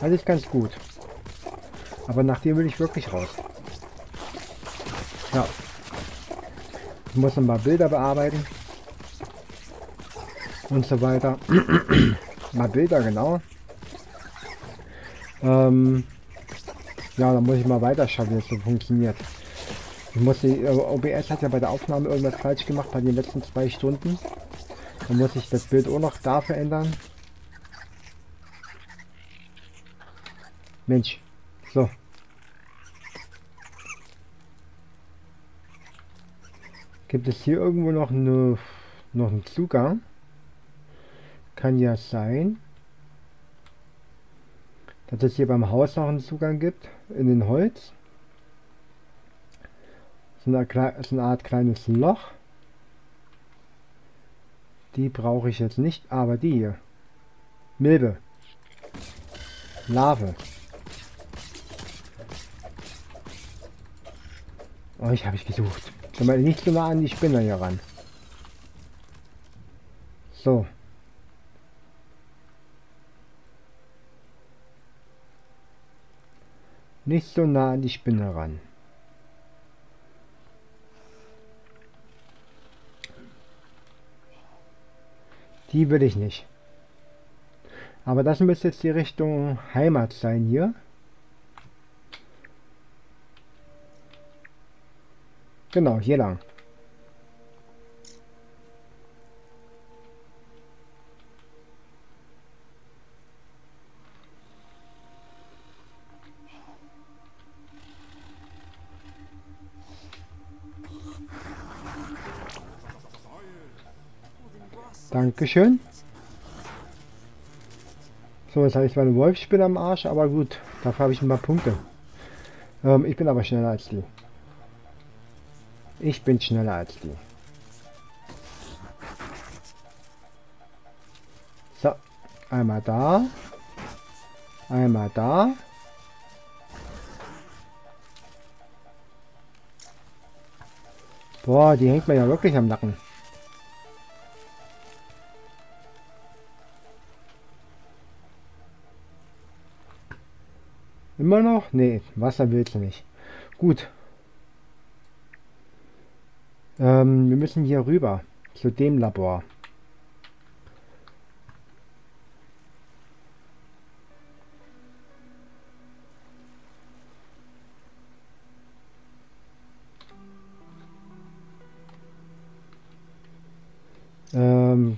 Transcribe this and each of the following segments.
Alles ganz gut. Aber nach dem will ich wirklich raus. Ja. Ich muss noch mal Bilder bearbeiten. Und so weiter. Mal Bilder, genau. Ja, dann muss ich mal weiterschauen, wie das so funktioniert. Ich muss die, OBS hat ja bei der Aufnahme irgendwas falsch gemacht, bei den letzten 2 Stunden. Dann muss ich das Bild auch noch da verändern. Mensch, so. Gibt es hier irgendwo noch einen Zugang? Kann ja sein, dass es hier beim Haus noch einen Zugang gibt, in den Holz. So eine Art kleines Loch. Die brauche ich jetzt nicht, aber die hier. Milbe. Larve. Oh, ich habe ich gesucht. Schau mal, nicht so nah an die Spinner hier ran. So. Nicht so nah an die Spinne ran. Die will ich nicht. Aber das müsste jetzt die Richtung Heimat sein hier. Genau, hier lang. Dankeschön. So, jetzt habe ich meine Wolfsspinne am Arsch, aber gut, dafür habe ich ein paar Punkte. Ich bin aber schneller als die. Ich bin schneller als die. So, einmal da. Einmal da. Boah, die hängt mir ja wirklich am Nacken. Immer noch? Nee, Wasser willst du nicht. Gut. Wir müssen hier rüber. Zu dem Labor.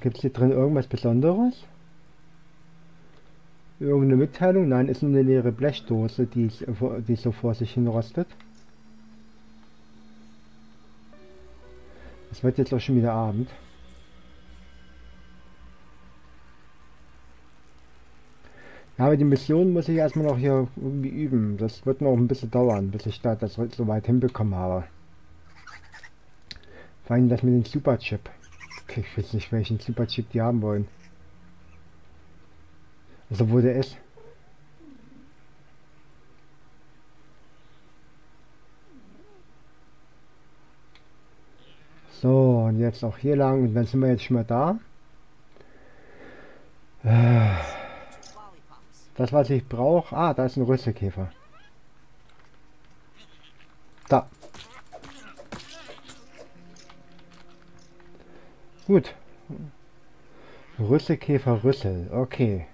Gibt es hier drin irgendwas Besonderes? Irgendeine Mitteilung? Nein, ist nur eine leere Blechdose, die so vor sich hin rostet. Es wird jetzt auch schon wieder Abend. Ja, aber die Mission muss ich erstmal noch hier irgendwie üben. Das wird noch ein bisschen dauern, bis ich da das so weit hinbekommen habe. Vor allem das mit dem Superchip. Okay, ich weiß nicht, welchen Superchip die haben wollen. Also wo der ist. So, und jetzt auch hier lang. Und dann sind wir jetzt schon mal da. Das, was ich brauche... Ah, da ist ein Rüsselkäfer. Da. Gut. Rüsselkäfer, Rüssel. Okay.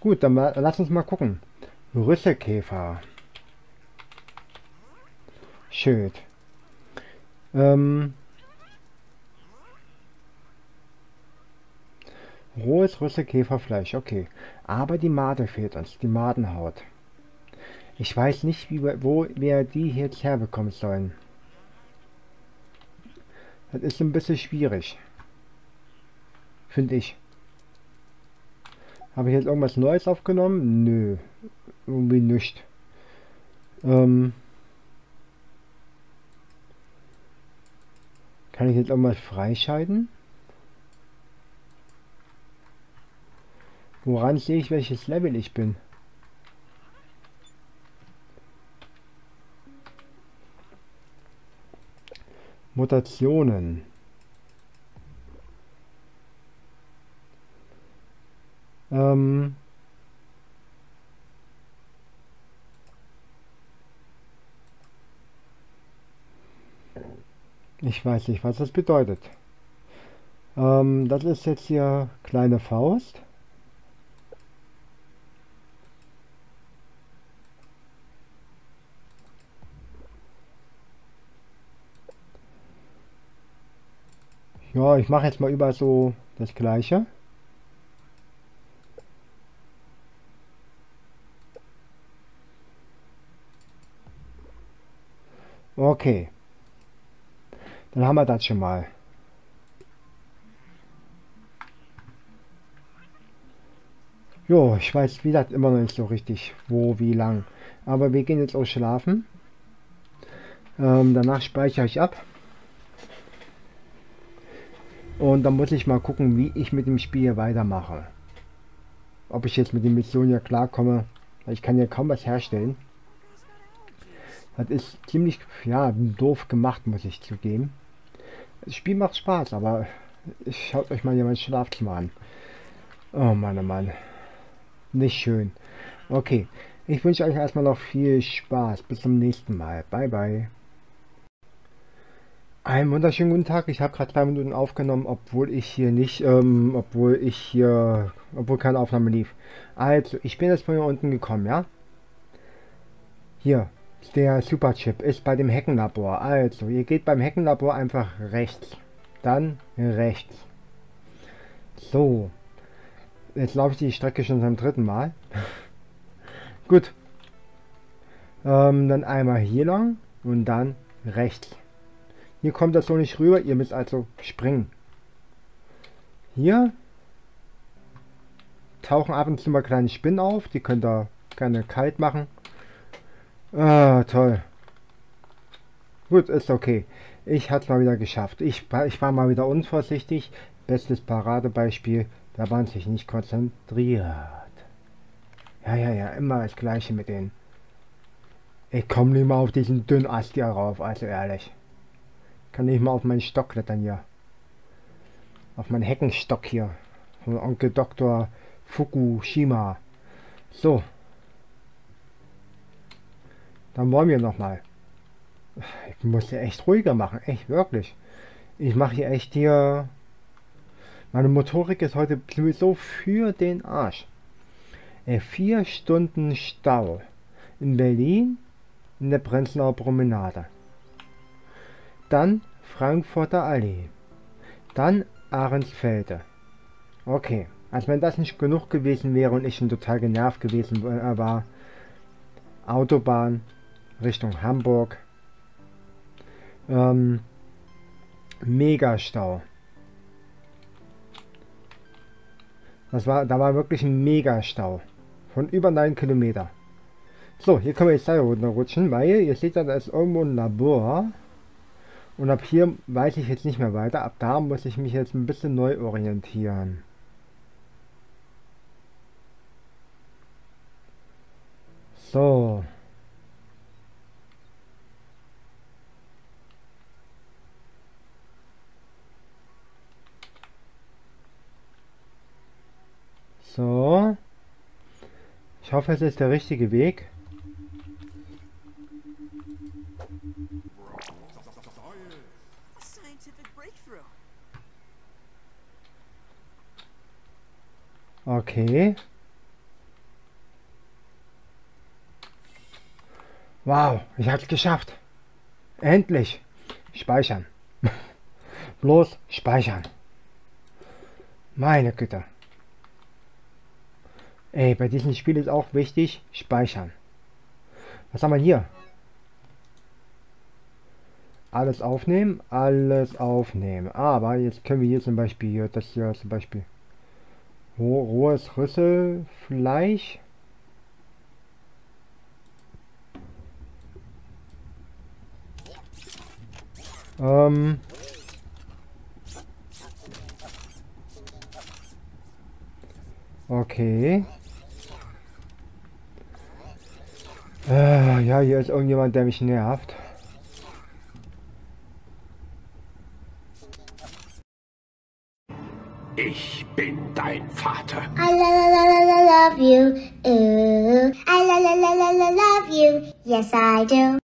Gut, dann lass uns mal gucken. Rüsselkäfer. Schön. Rohes Rüsselkäferfleisch, okay. Aber die Made fehlt uns, die Madenhaut. Ich weiß nicht, wo wir die jetzt herbekommen sollen. Das ist ein bisschen schwierig. Finde ich. Habe ich jetzt irgendwas Neues aufgenommen? Nö. Irgendwie nicht. Kann ich jetzt auch mal freischalten? Woran sehe ich, welches Level ich bin? Mutationen. Ich weiß nicht, was das bedeutet. Das ist jetzt hier kleine Faust. Ja, ich mache jetzt mal überall so das Gleiche. Okay. Dann haben wir das schon mal. Jo, ich weiß, wie das immer noch nicht so richtig, wo, wie lang. Aber wir gehen jetzt auch schlafen. Danach speichere ich ab. Und dann muss ich mal gucken, wie ich mit dem Spiel hier weitermache. Ob ich jetzt mit den Missionen ja klarkomme. Weil ich kann ja kaum was herstellen. Das ist ziemlich, ja, doof gemacht, muss ich zugeben. Das Spiel macht Spaß, aber schaut euch mal hier mein Schlafzimmer an. Oh Mann, oh Mann. Nicht schön. Okay, ich wünsche euch erstmal noch viel Spaß. Bis zum nächsten Mal. Bye, bye. Einen wunderschönen guten Tag. Ich habe gerade 2 Minuten aufgenommen, obwohl keine Aufnahme lief. Also, ich bin jetzt mal hier unten gekommen, ja? Hier. Der Superchip ist bei dem Heckenlabor. Also, ihr geht beim Heckenlabor einfach rechts. Dann rechts. So. Jetzt laufe ich die Strecke schon zum 3. Mal. Gut. Dann einmal hier lang und dann rechts. Hier kommt das so nicht rüber. Ihr müsst also springen. Hier tauchen ab und zu mal kleine Spinnen auf. Die könnt ihr gerne kalt machen. Ah, toll. Gut, ist okay. Ich hatte es mal wieder geschafft. Ich war mal wieder unvorsichtig. Bestes Paradebeispiel. Da waren sich nicht konzentriert. Ja. Immer das Gleiche mit denen. Ich komme nicht mal auf diesen dünnen Ast hier rauf. Also ehrlich. Kann nicht mal auf meinen Stock klettern hier. Auf meinen Heckenstock hier. Von Onkel Doktor Fukushima. So. Dann wollen wir nochmal. Ich muss ja echt ruhiger machen. Echt, wirklich. Ich mache hier echt hier... Meine Motorik ist heute sowieso für den Arsch. 4 Stunden Stau. In Berlin, in der Prenzlauer Promenade. Dann Frankfurter Allee. Dann Ahrensfelde. Okay. Als wenn das nicht genug gewesen wäre und ich schon total genervt gewesen war. Autobahn. Richtung Hamburg. Megastau. Da war wirklich ein Megastau. Von über 9 Kilometer. So, hier können wir jetzt da runterrutschen, weil ihr seht ja, da ist irgendwo ein Labor. Und ab hier weiß ich jetzt nicht mehr weiter. Ab da muss ich mich jetzt ein bisschen neu orientieren. So. So. Ich hoffe, es ist der richtige Weg. Okay. Wow, ich hab's geschafft. Endlich. Speichern. Bloß speichern. Meine Güte. Ey, bei diesem Spiel ist auch wichtig, speichern. Was haben wir hier? Alles aufnehmen, alles aufnehmen. Aber jetzt können wir hier zum Beispiel, rohes Rüsselfleisch. Okay. Ja, hier ist irgendjemand, der mich nervt. Ich bin dein Vater. I love you. Ooh. I love you. Yes, I do.